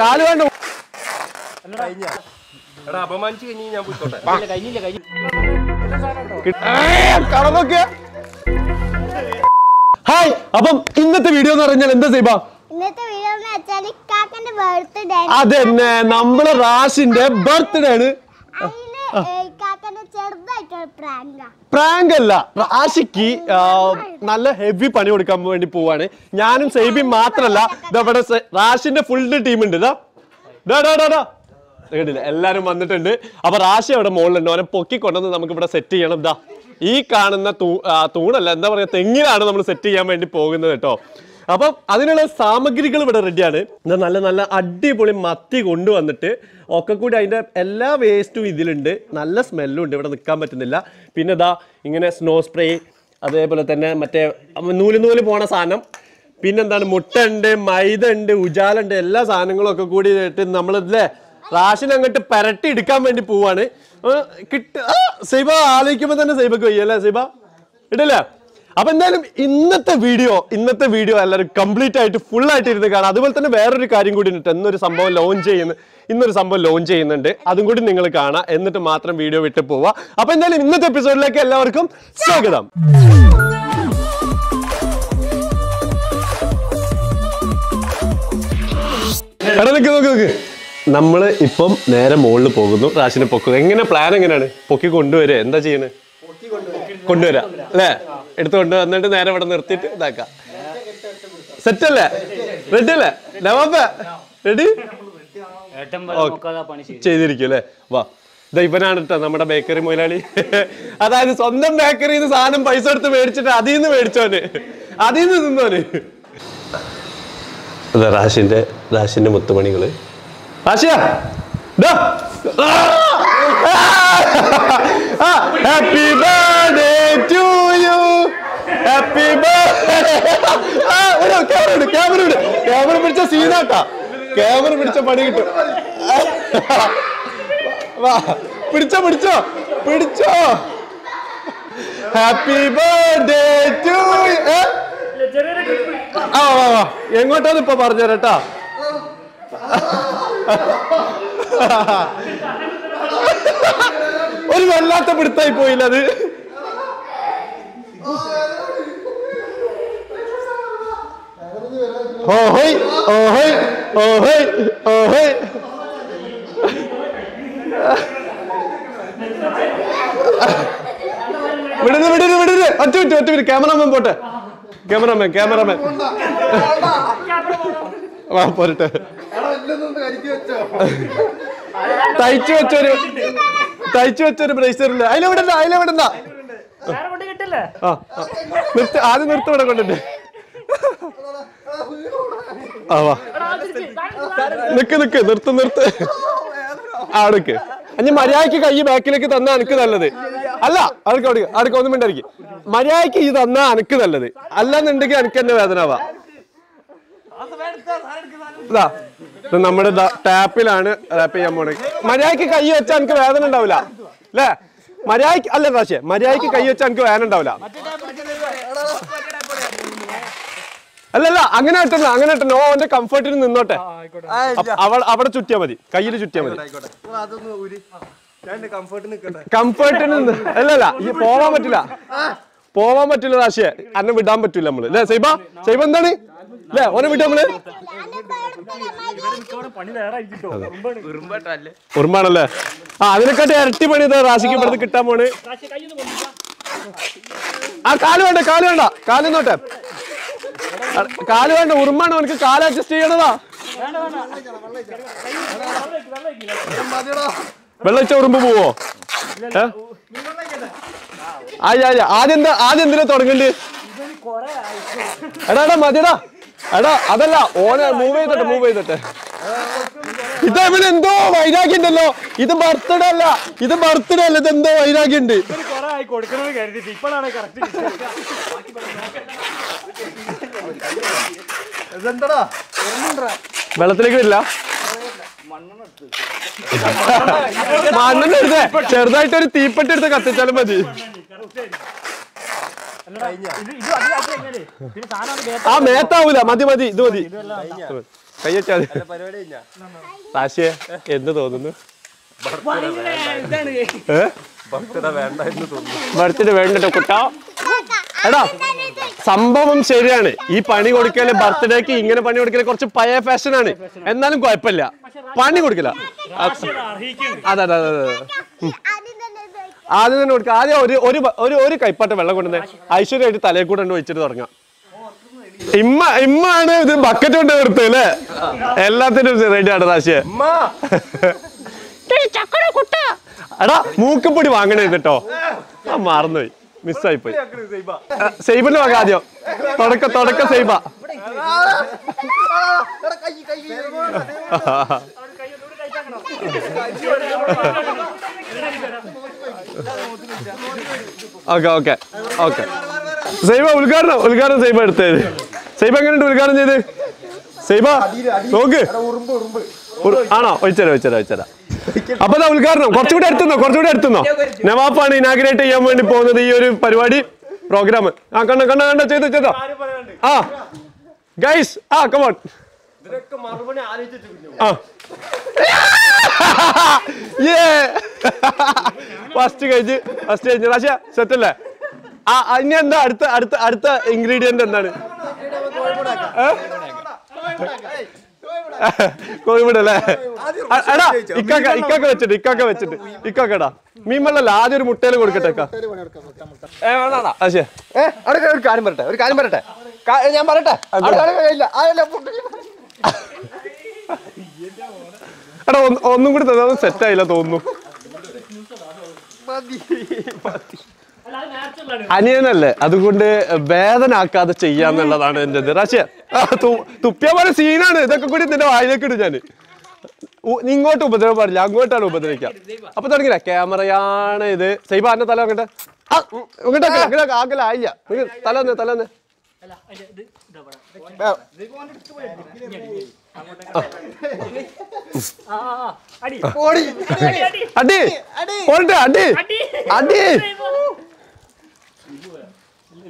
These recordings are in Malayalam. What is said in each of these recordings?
കാല് വേണ്ട അപമാനിച്ചു കഴിഞ്ഞ് ഞാൻ പോയിക്കോട്ടെ കടന്നൊക്കെ. ഹായ്, അപ്പം ഇന്നത്തെ വീഡിയോ എന്ന് പറഞ്ഞാൽ എന്താ സൈബ? അതെന്നെ നമ്മള് റാഷിന്റെ ബർത്ത്ഡേ ആണ്. പ്രാങ്ക് അല്ല, റാഷിക്ക് നല്ല ഹെവി പണി കൊടുക്കാൻ വേണ്ടി പോവാണ്. ഞാനും സൈബിയും മാത്രല്ല, ഇതവിടെ റാഷിന്റെ ഫുൾ ടീമുണ്ട്. എല്ലാരും വന്നിട്ടുണ്ട്. അപ്പൊ റാഷി അവിടെ മുകളിലുണ്ട്. അവനെ പൊക്കിക്കൊണ്ടെന്ന് നമുക്ക് ഇവിടെ സെറ്റ് ചെയ്യണം. ഇതാ ഈ കാണുന്ന തൂണല്ല, എന്താ പറയാ, തെങ്ങിലാണ് നമ്മൾ സെറ്റ് ചെയ്യാൻ വേണ്ടി പോകുന്നത് കേട്ടോ. അപ്പം അതിനുള്ള സാമഗ്രികൾ ഇവിടെ റെഡിയാണ്. നല്ല നല്ല അടിപൊളി മത്തി കൊണ്ടുവന്നിട്ട് ഒക്കെ കൂടി അതിൻ്റെ എല്ലാ വേസ്റ്റും ഇതിലുണ്ട്. നല്ല സ്മെല്ലും ഉണ്ട്, ഇവിടെ നിൽക്കാൻ പറ്റുന്നില്ല. പിന്നെ ഇതാ ഇങ്ങനെ സ്നോ സ്പ്രേ, അതേപോലെ തന്നെ മറ്റേ നൂല് പോണ സാധനം, പിന്നെന്താണ് മുട്ട ഉണ്ട്, മൈദ ഉണ്ട്, ഉജാല ഉണ്ട്, എല്ലാ സാധനങ്ങളും ഒക്കെ കൂടി ഇട്ട് നമ്മളിതിലെ റാഷൻ അങ്ങോട്ട് പെരട്ടി എടുക്കാൻ വേണ്ടി പോവാണ്. സൈബ ആലോചിക്കുമ്പോൾ തന്നെ സൈബക്ക് വയ്യ അല്ലേ സൈബ ഇടല്ലേ? അപ്പൊ എന്തായാലും ഇന്നത്തെ വീഡിയോ എല്ലാവരും കംപ്ലീറ്റ് ആയിട്ട് ഫുൾ ആയിട്ട് ഇരുന്ന് കാണാം. അതുപോലെ തന്നെ വേറൊരു കാര്യം കൂടി ഉണ്ട്, ഇന്നൊരു സംഭവം ലോഞ്ച് ചെയ്യുന്നുണ്ട്, അതും കൂടി നിങ്ങൾ കാണാം. എന്നിട്ട് മാത്രം വീഡിയോ വിട്ടു പോവാ. അപ്പൊ എന്തായാലും ഇന്നത്തെ എപ്പിസോഡിലേക്ക് എല്ലാവർക്കും സ്വാഗതം. നോക്ക് നമ്മൾ ഇപ്പം നേരെ മുകളിൽ പോകുന്നു. റാഷിനെ പൊക്കുക എങ്ങനെ, പ്ലാൻ എങ്ങനെയാണ്? പൊക്കി കൊണ്ടുവരുക, എന്താ ചെയ്യണേ? കൊണ്ടുവരാം അല്ലേ? എടുത്ത് കൊണ്ട് വന്നിട്ട് നേരെ ഇവിടെ നിർത്തിയിട്ട് ഇതാക്കാം. സെറ്റ് അല്ലേ? റെഡി അല്ലേ? റെഡി ചെയ്തിരിക്കും അല്ലേ? വാ, ഇതാ ഇവനാണ് കേട്ടോ നമ്മുടെ ബേക്കറി മുതലാളി. അതായത് സ്വന്തം ബേക്കറിയിൽ നിന്ന് സാധനം പൈസ എടുത്ത് മേടിച്ചിട്ട് അതിൽ നിന്ന് നിന്നോന്. അതാ റാഷിന്റെ മുത്തുമണികള്. റാഷിയാ, happy birthday to you, happy birthday. Camera പിടിച്ച സീനാട്ടാ, ക്യാമറ പിടിച്ച പണി കിട്ടും. പിടിച്ചോ. Happy birthday to you. ആ വാ വാ, എങ്ങോട്ടാണ് ഇപ്പൊ പറഞ്ഞേരട്ടാ. ഒരു വല്ലാത്ത പിടുത്തായി പോയില്ല അത്. വിടരുത്. ഒറ്റ ക്യാമറമാൻ പോട്ടെ, ക്യാമറമാൻ പോരട്ടെ. തയ്ച്ചു വെച്ചൊരു ബ്രേസറില്ല. അതിലെവിടെന്താ ആദ്യം നിർത്തി ഇവിടെ കൊണ്ടുണ്ട്. ആ വാ, നിക്ക് നിർത്ത് ആടക്ക്. അഞ്ഞ് മര്യാദക്ക് കൈ ബാക്കിലേക്ക് തന്നാ എനിക്ക് നല്ലത്. അല്ല അടുക്ക ഒന്നും മിണ്ടായിരിക്കും. മര്യാദക്ക് ഈ തന്നാ എനിക്ക് നല്ലത്. അല്ലാന്നുണ്ടെങ്കിൽ എനിക്ക് എന്റെ വേദനവാ. നമ്മുടെ ടാപ്പിലാണ് ടാപ്പ് ചെയ്യാൻ പോണേ. മര്യാദക്ക് കൈ വെച്ചാൽ എനിക്ക് വേദന ഉണ്ടാവില്ല അല്ലേ? മര്യാദക്ക് കൈ വെച്ചാൽ എനിക്ക് വേദന ഉണ്ടാവില്ല. അല്ലല്ല, അങ്ങനെ ഇട്ടല്ല. ഓ, എന്റെ കംഫർട്ടിന് നിന്നോട്ടെ. അവിടെ ചുറ്റിയാ മതി, കയ്യിൽ ചുറ്റിയാ മതി. കംഫർട്ടിന് അല്ലല്ല, ഈ പോവാൻ പറ്റില്ല റാഷിയെ. അന്നെ വിടാൻ പറ്റൂല നമ്മള് അല്ലേ സൈബ? സൈബ എന്താണ് അല്ലേ ഓനെ വിട്ടു നമ്മള്? ഉറുമ്പാണല്ലേ? ആ, അതിനെക്കാട്ടി ഇരട്ടി പണി ഇതാ റാഷിക്ക് ഇവിടുന്ന് കിട്ടാൻ പോണ്. ആ കാല് വേണ്ട കാല് വേണ്ട. ഉറുമ്പാണ് അവനക്ക്. കാല് അഡ്ജസ്റ്റ് ചെയ്യണതാ. വെള്ളച്ച ഉറുമ്പ് പോവോ? ആദ്യം എന്തിനാ തുടങ്ങണ്ട്? എടാ മതിടാ. എടാ അതല്ല, ഓനെ മൂവ് ചെയ്തട്ടെ. ഇത് ഇവിടെ എന്തോ വൈരാഗ്യം ഉണ്ടല്ലോ. ഇത് ബർത്ത്ഡേ അല്ല, ഇതെന്തോ വൈരാഗ്യം ഉണ്ട്. വെള്ളത്തിലേക്ക് വരില്ല, മണ്ണെണ്ണ എടുത്തേ. ചെറുതായിട്ടൊരു തീപ്പെട്ടി എടുത്ത് കത്തിച്ചാലും മതി. ആ മേത്താവൂല മതി മതി ഇത് മതി കയ്യച്ചാൽ റാഷിയെ എന്ത് തോന്നുന്നു ബർത്ത്ഡേ വേണ്ട കുട്ടാ എടാ സംഭവം ശരിയാണ് ഈ പണി കൊടുക്കല് ബർത്ത്ഡേക്ക് ഇങ്ങനെ പണി കൊടുക്കല് കുറച്ച് പഴയ ഫാഷനാണ് എന്നാലും കുഴപ്പമില്ല പണി കൊടുക്കില്ല അതെ അതെ അതെ ആദ്യം തന്നെ കൊടുക്കുക ആദ്യം ഒരു ഒരു ഒരു കൈപ്പാട്ട് വെള്ളം കൊണ്ടുവന്നേ ഐശ്വര്യമായിട്ട് തലയിൽ കൂടെ ഒഴിച്ചിട്ട് തുടങ്ങാം ഇമ്മ ഇമ്മാണ് ഇത് ബക്കറ്റ് കൊണ്ട് നിർത്തുക അല്ലേ എല്ലാത്തിനും റെഡിയാണ് റാഷിയെ എടാ മൂക്കപ്പൊടി വാങ്ങണേ കേട്ടോ ആ മറന്നുപോയി മിസ്സായി പോയി സൈബിന്റെ വക ആദ്യം തുടക്ക തുടക്ക സൈബ ഓക്കെ ഓക്കെ ഓക്കെ സൈബ ഉദ്ഘാടനം ഉദ്ഘാടനം സൈബ എടുത്തേ സൈബ എങ്ങനെയുണ്ട് ഉദ്ഘാടനം ചെയ്ത് സൈബ നോക്ക് ആണോ ഒഴിച്ചരാ ഒഴിച്ചരാ ഒഴിച്ചരാ അപ്പൊ ഉദ്ഘാടനം കുറച്ചുകൂടി അടുത്തുന്നോ കുറച്ചുകൂടി അടുത്തുന്നോ നവാപ്പാണ് ഇനാഗ്രേറ്റ് ചെയ്യാൻ വേണ്ടി പോകുന്നത് ഈ ഒരു പരിപാടി പ്രോഗ്രാം ആ കണ്ട കണ്ട കണ്ട ചെയ്തോ ചെയ്തോ ആ ഗൈസ് ആ കമോൺ ഫസ്റ്റ് കഴിച്ച് ഫസ്റ്റ് കഴിച്ചു റാഷിയ സെറ്റല്ലേ ആ ഇനി എന്താ അടുത്ത അടുത്ത അടുത്ത ഇൻഗ്രീഡിയന്റ് എന്താണ് കോഴിമുടല്ലേ എടാ ഇക്കാക്ക ഇക്കാക്ക വെച്ചിട്ട് ഇക്കാക്ക വെച്ചിട്ട് ഇക്കാക്കടാ മീൻ വെള്ളല്ല ആദ്യം ഒരു മുട്ടയിൽ കൊടുക്കട്ടെ ഒരു കാര്യം പറയട്ടെ ഞാൻ പറയട്ടെ എടാ ഒന്നും കൂടി തന്നെ സെറ്റായില്ല തോന്നുന്നു അനിയനല്ലേ അതുകൊണ്ട് വേദനാക്കാതെ ചെയ്യാന്നുള്ളതാണ് എന്റെ ഇത് റാഷിയ തുപ്പിയ പോലെ സീനാണ് ഇതൊക്കെ കൂടി നിന്റെ വായിലേക്ക് ഇടും ഞാൻ ഇങ്ങോട്ട് ഉപദ്രവം പാടില്ല അങ്ങോട്ടാണ് ഉപദ്രവിക്കുക അപ്പൊ തുടങ്ങില്ല ക്യാമറയാണ് ഇത് സൈബ എന്നെ തല നോക്കട്ടെ ആക്കല ആയില്ല തലന്നെ തലന്നെ അടി അടി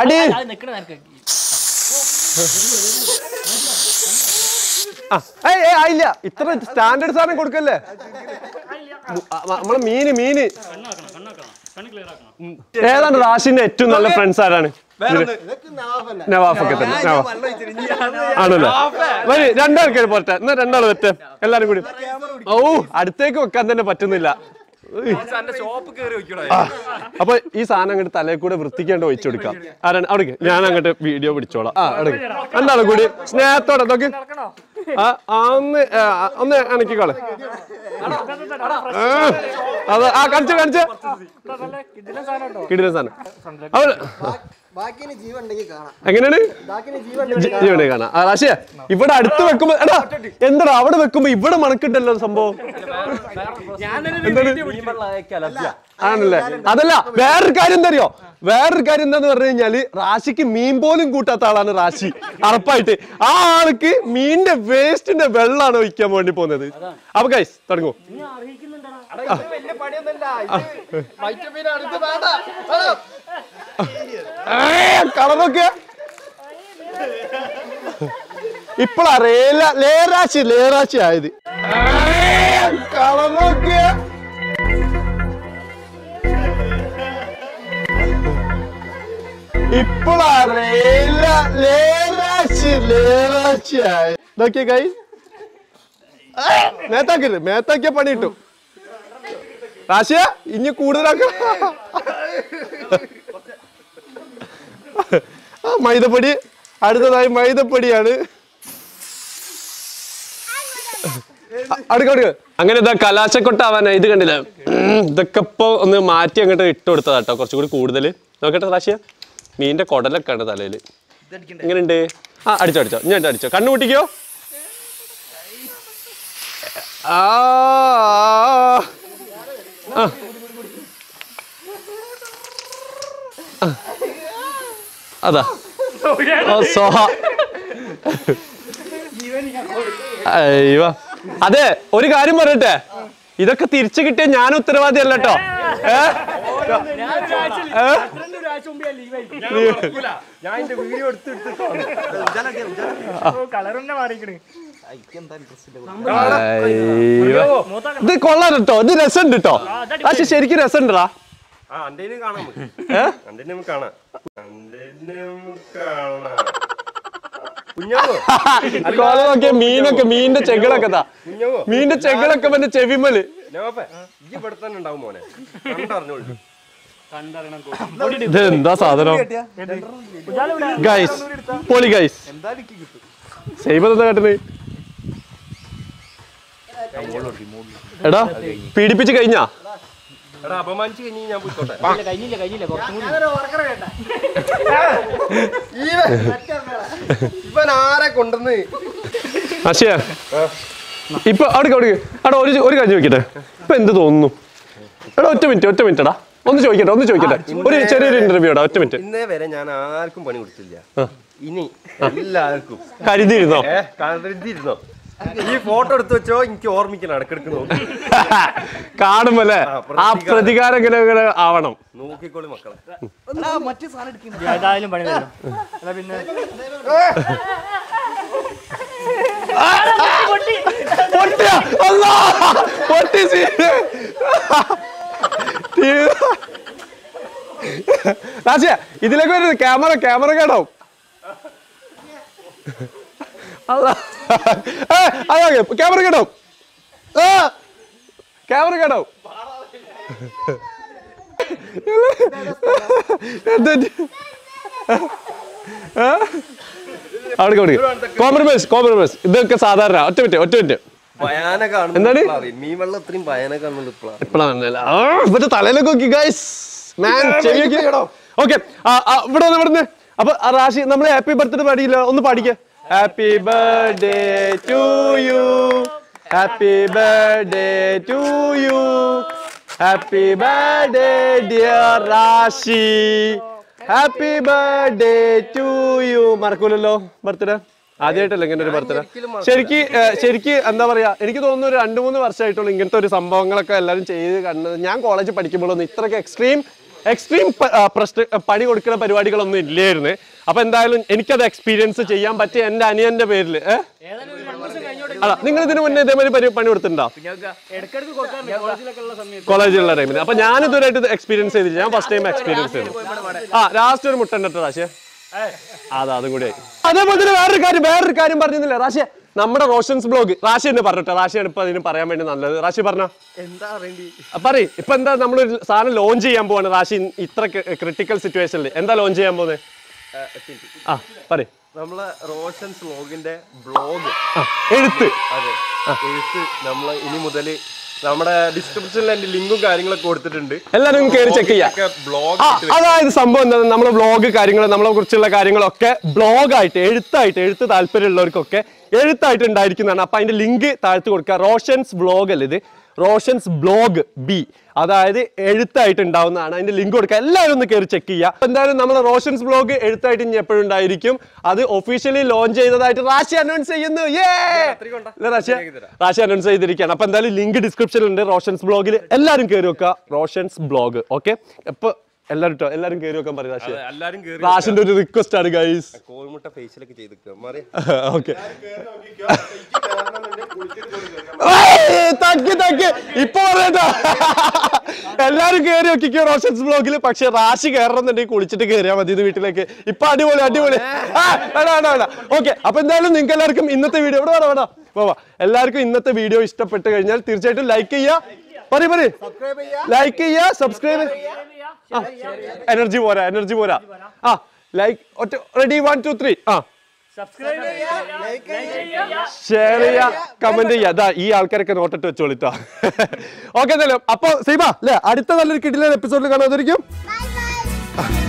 അടി ആയില്ല ഇത്ര സ്റ്റാൻഡേർഡ് സാധനം കൊടുക്കല്ലേ നമ്മള് മീന് മീന് ഏതാണ് റാഷിന്റെ ഏറ്റവും നല്ല ഫ്രണ്ട്സ് ആരാണ് നവാഫൊക്കെ തന്നെ ആണല്ലോ വരി രണ്ടാൾക്കാർ പോരട്ടെ എന്നാ രണ്ടാൾ പറ്റേ എല്ലാരും കൂടി ഓ അടുത്തേക്ക് വെക്കാൻ തന്നെ പറ്റുന്നില്ല അപ്പൊ ഈ സാധനം അങ്ങോട്ട് തലയിൽ കൂടെ വൃത്തിക്കേണ്ട ഒഴിച്ചു കൊടുക്കാം ആരാണ് അവിടെ ഞാൻ അങ്ങോട്ട് വീഡിയോ പിടിച്ചോളാം ആ അടുക്ക് എന്താണ് കൂടി സ്നേഹത്തോടെ നോക്ക് ഒന്ന് ഒന്ന് അനക്കിക്കോളെ അത് ആ കാണിച്ചു കാണിച്ചു കിടിലൻ സാധനം അവൾ എങ്ങനെയാണ് ജീവനെ കാണാം റാഷിയ ഇവിടെ അടുത്ത് വെക്കുമ്പോ എടാ എന്താ അവിടെ വെക്കുമ്പോ ഇവിടെ മണക്കിട്ടല്ലോ സംഭവം ആണല്ലേ അതല്ല വേറൊരു കാര്യം എന്തറിയോ വേറൊരു കാര്യം എന്താന്ന് പറഞ്ഞു കഴിഞ്ഞാല് റാഷിക്ക് മീൻ പോലും കൂട്ടാത്ത ആളാണ് റാഷി അറപ്പായിട്ട് ആ ആൾക്ക് മീനിന്റെ വേസ്റ്റിന്റെ വെള്ളമാണ് ഒഴിക്കാൻ വേണ്ടി പോകുന്നത് അപ്പൊ ഗൈസ് തുടങ്ങൂ കളറൊക്കെ ഇപ്പളാ ലേറാശി ലേറാശി ആയത് കളറൊക്കെ ഇപ്പളാ ലേറാശി ലേറാശി ആയത് നോക്കിയ കൈ മേത്താക്കില്ലേ മേത്താക്കിയ പണി കിട്ടും റാഷിയ ഇനി കൂടുതലാക്കാം ആ മൈദപ്പൊടി അടുത്തതായി മൈദപ്പൊടിയാണ് അടുക്ക അടുക്ക അങ്ങനെ ഇതാ കലാശക്കൊട്ടാവാനാ ഇത് കണ്ടില്ല ഇതൊക്കെ ഇപ്പോൾ ഒന്ന് മാറ്റി അങ്ങോട്ട് ഇട്ട് കൊടുത്തതാ കേട്ടോ കുറച്ചുകൂടി കൂടുതൽ നോക്കട്ടെ റാഷിയ മീനിന്റെ കുടലൊക്കെ ഉണ്ട് തലയിൽ ഇങ്ങനെയുണ്ട് ആ അടിച്ചോ അടിച്ചോ ഞാൻ അടിച്ചോ കണ്ണു കൂട്ടിക്കോ ആ അതാ അയ്യോ അതെ ഒരു കാര്യം പറയട്ടെ ഇതൊക്കെ തിരിച്ചു കിട്ടിയ ഞാൻ ഉത്തരവാദിയല്ല കേട്ടോ मीन मीन ചെവിമല് പീഡിപ്പിച്ച് കഴിഞ്ഞാ അപമാനിച്ചു അശയ ഇപ്പൊ ഒരു കാര്യം ചോദിക്കട്ടെ ഇപ്പൊ എന്ത് തോന്നുന്നു എടാ ഒറ്റ മിനിറ്റ് ഒന്ന് ചോദിക്കട്ടെ ഒരു ചെറിയൊരു ഇന്റർവ്യൂ എടാ ഒറ്റ മിനിറ്റ് ഇന്നേ വരെ ഞാൻ ആർക്കും പണി കൊടുത്തില്ല ഇനി എല്ലാവർക്കും കരുതിയിരുന്നോ ഈ ഫോട്ടോ എടുത്തു വെച്ചോ എനിക്ക് ഓർമ്മിക്കണം ഇടക്കിടക്ക് നോക്കി കാണുമല്ലേ ആ പ്രതികാരം ഇങ്ങനെ ആവണം നോക്കിക്കോളി മക്കളെ മറ്റേ സാധനം എടുക്കില്ല ഏതായാലും പണി വരും എന്നാ പിന്നെ ഇതിലേക്ക് വരുന്നത് ക്യാമറ കേട്ടോ ക്യാമറ കേട്ടോ കോംപ്രമൈസ് ഇതൊക്കെ സാധാരണ ഒറ്റ മിനിറ്റ് അപ്പൊ റാഷി നമ്മള് ഹാപ്പി ബർത്ത്ഡേ പാടിയില്ല ഒന്ന് പാടിക്കേ happy birthday to you happy birthday to you happy birthday dear Rashi happy birthday to you മറക്കൂലല്ലോ ബർത്ത്ഡേ ആദ്യമായിട്ടല്ല ഇങ്ങനെ ഒരു ബർത്ത്ഡേ ശരിക്ക് എന്താ പറയാ എനിക്ക് തോന്നുന്നു ഒരു 2-3 വർഷമായിട്ടുള്ള ഇങ്ങനത്തെ ഒരു സംഭവങ്ങളൊക്കെ എല്ലാവരും ചെയ്ത് കണ്ടത് ഞാൻ കോളേജിൽ പഠിക്കുമ്പോഴൊന്നും ഇത്രയ്ക്ക് എക്സ്ട്രീം പണി കൊടുക്കുന്ന പരിപാടികളൊന്നും ഇല്ലായിരുന്നു അപ്പൊ എന്തായാലും എനിക്കത് എക്സ്പീരിയൻസ് ചെയ്യാൻ പറ്റിയ എന്റെ അനിയന്റെ പേരിൽ അല്ല നിങ്ങൾ ഇതിന് മുന്നേ ഇതേമാതിരി പണി കൊടുത്തിട്ടുണ്ടോ കോളേജിലുള്ള ടൈമിൽ അപ്പൊ ഞാൻ ഇതുവരെയായിട്ട് എക്സ്പീരിയൻസ് ചെയ്തില്ല ഞാൻ ഫസ്റ്റ് ടൈം എക്സ്പീരിയൻസ് ചെയ്തു ആ ലാസ്റ്റ് ഒരു മുട്ടണ്ടോ റാശിയെ അതും കൂടി അതേപോലെ തന്നെ വേറൊരു കാര്യം പറഞ്ഞില്ലേ റാശിയെ നമ്മുടെ റോഷൻസ് ബ്ലോഗ് റാഷി തന്നെ പറഞ്ഞോട്ടെ റാഷിയാണ് ഇപ്പൊ അതിന് പറയാൻ വേണ്ടി നല്ലത് റാഷി പറഞ്ഞോ എന്താ പറയും ഇപ്പൊ എന്താ നമ്മളൊരു സാധനം ലോഞ്ച് ചെയ്യാൻ പോവാണ് റാഷി ഇത്ര ക്രിട്ടിക്കൽ സിറ്റുവേഷനിൽ എന്താ ലോഞ്ച് ചെയ്യാൻ പോകുന്നത് ആ പറയും നമ്മളെ റോഷൻസ് വ്ലോഗിന്റെ ബ്ലോഗ് എഴുത്ത് അതെ എഴുത്ത് നമ്മള് ഇനി മുതൽ നമ്മുടെ ഡിസ്ക്രിപ്ഷനിൽ അതിന്റെ ലിങ്കും കാര്യങ്ങളൊക്കെ കൊടുത്തിട്ടുണ്ട് എല്ലാവരും കയറി ചെക്ക് ചെയ്യാം ബ്ലോഗ് അതായത് സംഭവം എന്താ നമ്മുടെ ബ്ലോഗ് കാര്യങ്ങൾ നമ്മളെ കുറിച്ചുള്ള കാര്യങ്ങളൊക്കെ ബ്ലോഗായിട്ട് എഴുത്ത് താല്പര്യമുള്ളവർക്കൊക്കെ എഴുത്തായിട്ട് ഉണ്ടായിരിക്കുന്നതാണ് അപ്പൊ അതിന്റെ ലിങ്ക് താഴ്ത്തു കൊടുക്കുക റോഷൻസ് വ്ലോഗ് അല്ല ഇത് റോഷൻസ് ബ്ലോഗ് ബി അതായത് എഴുത്തായിട്ട് ഉണ്ടാവുന്നതാണ് അതിന്റെ ലിങ്ക് കൊടുക്കുക എല്ലാവരും ഒന്ന് കയറി ചെക്ക് ചെയ്യുക അപ്പൊ എന്തായാലും നമ്മുടെ റോഷൻസ് ബ്ലോഗ് എഴുത്തായിട്ട് ഇനി എപ്പോഴും ഉണ്ടായിരിക്കും അത് ഒഫീഷ്യലി ലോഞ്ച് ചെയ്തതായിട്ട് റാഷി അനൗൺസ് ചെയ്യുന്നു റാഷി അനൗൺസ് ചെയ്തിരിക്കുകയാണ് അപ്പൊ എന്തായാലും ലിങ്ക് ഡിസ്ക്രിപ്ഷനിലുണ്ട് റോഷൻസ് ബ്ലോഗിൽ എല്ലാവരും കയറി വെക്കുക റോഷൻസ് ബ്ലോഗ് ഓക്കെ ഇപ്പൊ എല്ലാരും കേറി വെക്കാൻ പറയും റാഷി റാഷിന്റെ ഒരു റിക്വസ്റ്റ് ആണ് ഗൈസ് കോഴിമുട്ട ഫേസിലൊക്കെ ചെയ്തിട്ട് മാറി ഓക്കേ ഇപ്പൊ പറയട്ടോ എല്ലാരും കേറി നോക്കിക്കോ റോഷൻസ് ബ്ലോഗിൽ പക്ഷെ റാഷി കയറണമെന്നുണ്ടെങ്കിൽ കുളിച്ചിട്ട് കയറിയാൽ മതി ഇത് വീട്ടിലേക്ക് ഇപ്പൊ അടിപൊളി ഓക്കെ അപ്പൊ എന്തായാലും നിങ്ങൾക്ക് എല്ലാവർക്കും ഇന്നത്തെ വീഡിയോ ഇവിടെ എല്ലാവർക്കും ഇന്നത്തെ വീഡിയോ ഇഷ്ടപ്പെട്ട് കഴിഞ്ഞാൽ തീർച്ചയായിട്ടും ലൈക്ക് ചെയ്യുക ലൈക്ക് ചെയ്യുക സബ്സ്ക്രൈബ് എനർജി പോരാ ആ ലൈക്ക് ഒറ്റ റെഡി 1 2 3 ആ സബ്സ്ക്രൈബ് ചെയ്യുക ലൈക്ക് ചെയ്യുക ഷെയർ ചെയ്യുക കമന്റ് ചെയ്യുക ദാ ഈ ആൾക്കാരൊക്കെ നോട്ടിട്ട് വെച്ചോളിട്ടോ ഓക്കേ അപ്പോ സീബ അല്ലേ അടുത്ത നല്ലൊരു കിടിലൻ എപ്പിസോഡിൽ കാണാം അതുവരെയും ബൈ